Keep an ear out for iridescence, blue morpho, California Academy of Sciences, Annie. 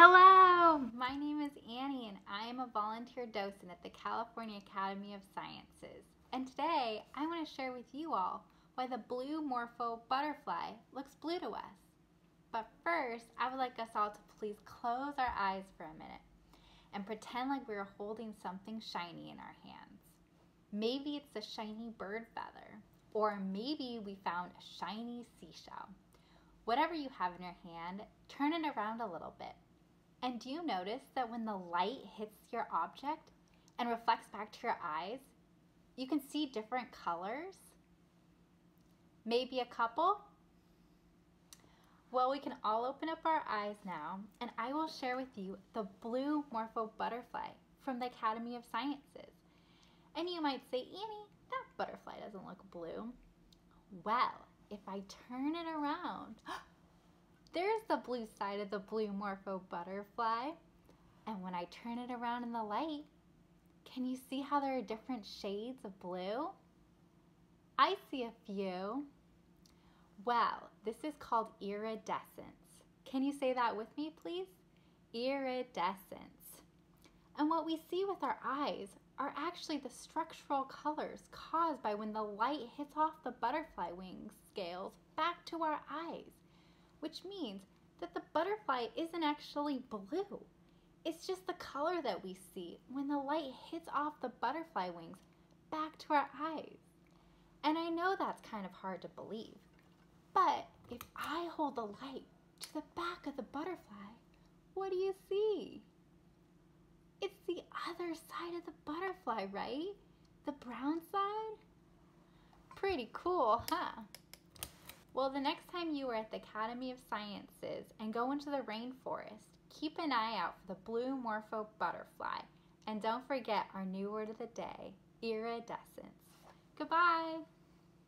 Hello, my name is Annie and I am a volunteer docent at the California Academy of Sciences. And today I want to share with you all why the blue morpho butterfly looks blue to us. But first, I would like us all to please close our eyes for a minute and pretend like we are holding something shiny in our hands. Maybe it's a shiny bird feather, or maybe we found a shiny seashell. Whatever you have in your hand, turn it around a little bit. And do you notice that when the light hits your object and reflects back to your eyes, you can see different colors? Maybe a couple? Well, we can all open up our eyes now, and I will share with you the blue morpho butterfly from the Academy of Sciences. And you might say, Annie, that butterfly doesn't look blue. Well, if I turn it around, there's the blue side of the blue morpho butterfly. And when I turn it around in the light, can you see how there are different shades of blue? I see a few. Well, this is called iridescence. Can you say that with me, please? Iridescence. And what we see with our eyes are actually the structural colors caused by when the light hits off the butterfly wing scales back to our eyes, which means that the butterfly isn't actually blue. It's just the color that we see when the light hits off the butterfly wings back to our eyes. And I know that's kind of hard to believe, but if I hold the light to the back of the butterfly, what do you see? It's the other side of the butterfly, right? The brown side? Pretty cool, huh? Well, the next time you are at the Academy of Sciences and go into the rainforest, keep an eye out for the blue morpho butterfly. And don't forget our new word of the day, iridescence. Goodbye.